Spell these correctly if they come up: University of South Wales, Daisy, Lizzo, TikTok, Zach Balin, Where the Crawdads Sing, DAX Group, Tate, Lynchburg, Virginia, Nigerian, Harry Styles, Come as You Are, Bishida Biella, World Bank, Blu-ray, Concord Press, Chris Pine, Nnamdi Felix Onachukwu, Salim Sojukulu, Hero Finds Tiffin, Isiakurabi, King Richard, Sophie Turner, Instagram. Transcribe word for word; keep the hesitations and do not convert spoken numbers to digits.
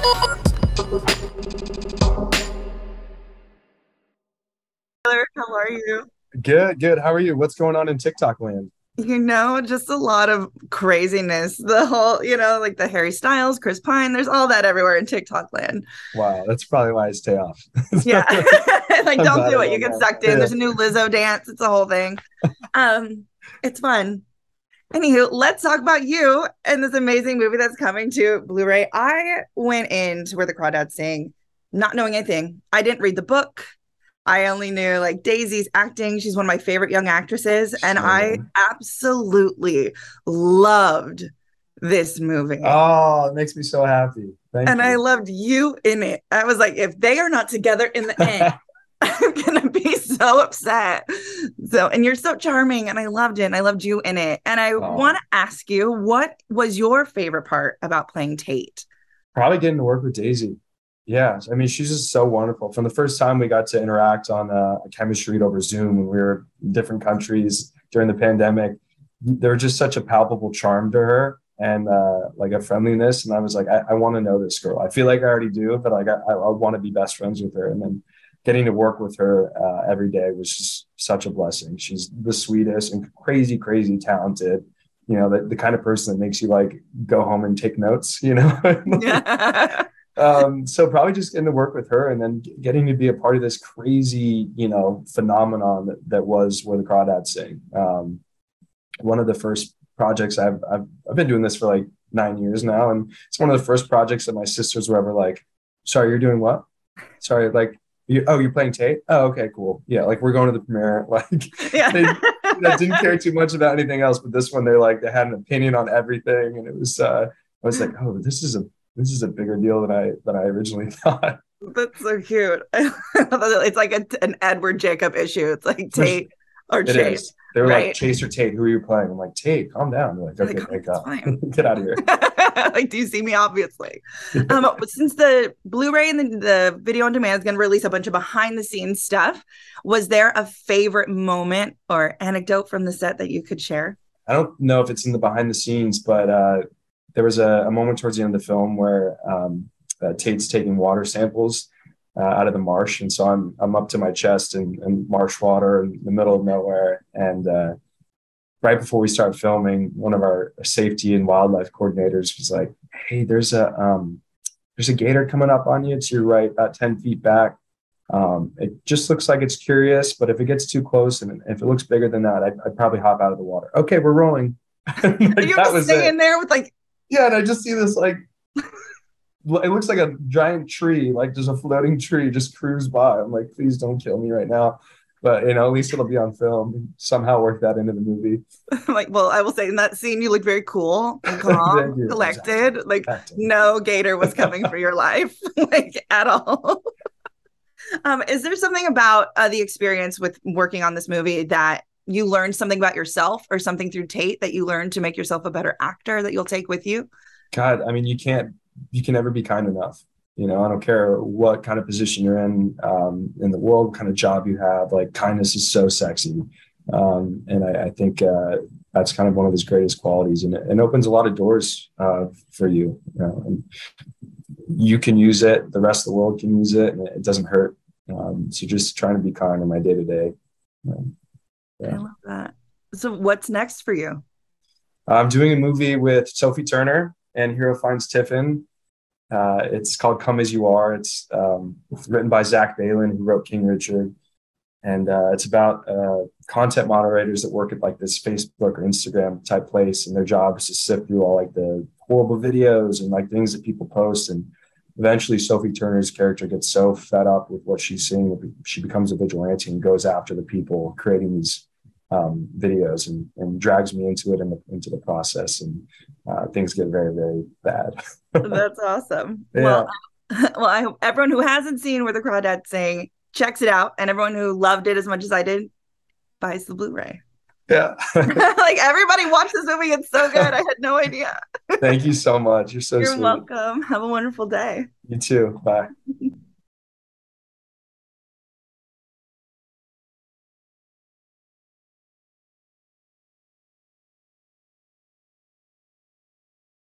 How are you? Good, good. How are you? What's going on in TikTok land? You know, just a lot of craziness. The whole, you know, like the Harry Styles, Chris Pine, there's all that everywhere in TikTok land. Wow, that's probably why I stay off. Yeah. Like, I'm don't do it. You get that. Sucked in. Yeah. There's a new Lizzo dance. It's a whole thing. Um, It's fun. Anywho, let's talk about you and this amazing movie that's coming to Blu-ray. I went into Where the Crawdads Sing not knowing anything. I didn't read the book. I only knew like Daisy's acting. She's one of my favorite young actresses. And sure. I absolutely loved this movie. Oh, it makes me so happy. Thank and you. I loved you in it. I was like, if they are not together in the end, I'm going to be so upset. So, and you're so charming. And I loved it. And I loved you in it. And I oh. want to ask you, what was your favorite part about playing Tate? Probably getting to work with Daisy. Yeah, I mean, she's just so wonderful. From the first time we got to interact on uh, a chemistry read over Zoom when we were in different countries during the pandemic, there was just such a palpable charm to her and uh, like a friendliness. And I was like, I, I want to know this girl. I feel like I already do, but like I, I, I want to be best friends with her. And then getting to work with her uh, every day was just such a blessing. She's the sweetest and crazy, crazy talented. You know, the, the kind of person that makes you like go home and take notes, you know? Yeah. Um, so probably just getting to work with her and then getting to be a part of this crazy, you know, phenomenon that, that was Where the Crawdads Sing. Um, one of the first projects I've, I've, I've been doing this for like nine years now. And it's one of the first projects that my sisters were ever like, sorry, you're doing what? Sorry. Like, you, oh, you're playing Tate? Oh, okay, cool. Yeah. Like we're going to the premiere. Like yeah. they you know, didn't care too much about anything else, but this one, they're like, they had an opinion on everything. And it was, uh, I was like, oh, this is a, This is a bigger deal than I than I originally thought. That's so cute. It's like a, an Edward Jacob issue. It's like Tate or it Chase. Is. They were right? like, Chase or Tate, who are you playing? I'm like, Tate, calm down. They're like, okay, like, oh, up. Get out of here. Like, do you see me? Obviously. um, but since the Blu-ray and the, the video on demand is going to release a bunch of behind the scenes stuff, was there a favorite moment or anecdote from the set that you could share? I don't know if it's in the behind the scenes, but uh, there was a, a moment towards the end of the film where um, uh, Tate's taking water samples uh, out of the marsh. And so I'm I'm up to my chest in, in marsh water in the middle of nowhere. And uh, right before we start filming, one of our safety and wildlife coordinators was like, hey, there's a um, there's a gator coming up on you to your right, about ten feet back. Um, it just looks like it's curious, but if it gets too close and if it looks bigger than that, I'd, I'd probably hop out of the water. Okay, we're rolling. Like, you were staying it. There with like, yeah, and I just see this, like, it looks like a giant tree, like just a floating tree just cruise by. I'm like, please don't kill me right now. But, you know, at least it'll be on film. Somehow work that into the movie. Like, well, I will say in that scene, you looked very cool and calm, collected. Exactly. Like, exactly. No gator was coming for your life, like, at all. um, is there something about uh, the experience with working on this movie that you learned something about yourself or something through Tate that you learned to make yourself a better actor that you'll take with you? God, I mean, you can't, you can never be kind enough. You know, I don't care what kind of position you're in, um, in the world, what kind of job you have, like kindness is so sexy. Um, and I, I think uh, that's kind of one of his greatest qualities, and it, it opens a lot of doors uh, for you. You know? And you can use it, the rest of the world can use it, and it doesn't hurt. Um, so just trying to be kind in my day-to-day. You know? Yeah. I love that. So what's next for you? I'm doing a movie with Sophie Turner and Hero Finds Tiffin. Uh, it's called Come as You Are. It's, um, it's written by Zach Balin, who wrote King Richard. And uh, it's about uh, content moderators that work at like this Facebook or Instagram type place. And their job is to sift through all like the horrible videos and like things that people post. And eventually Sophie Turner's character gets so fed up with what she's seeing that she becomes a vigilante and goes after the people creating these Um, videos and, and drags me into it and in into the process, and uh, things get very, very bad. That's awesome. Yeah. Well, I, well, I hope everyone who hasn't seen Where the Crawdads Sing checks it out, and everyone who loved it as much as I did buys the Blu-ray. Yeah. Like everybody watch this movie. It's so good. I had no idea. Thank you so much. You're so You're sweet. You're welcome. Have a wonderful day. You too. Bye.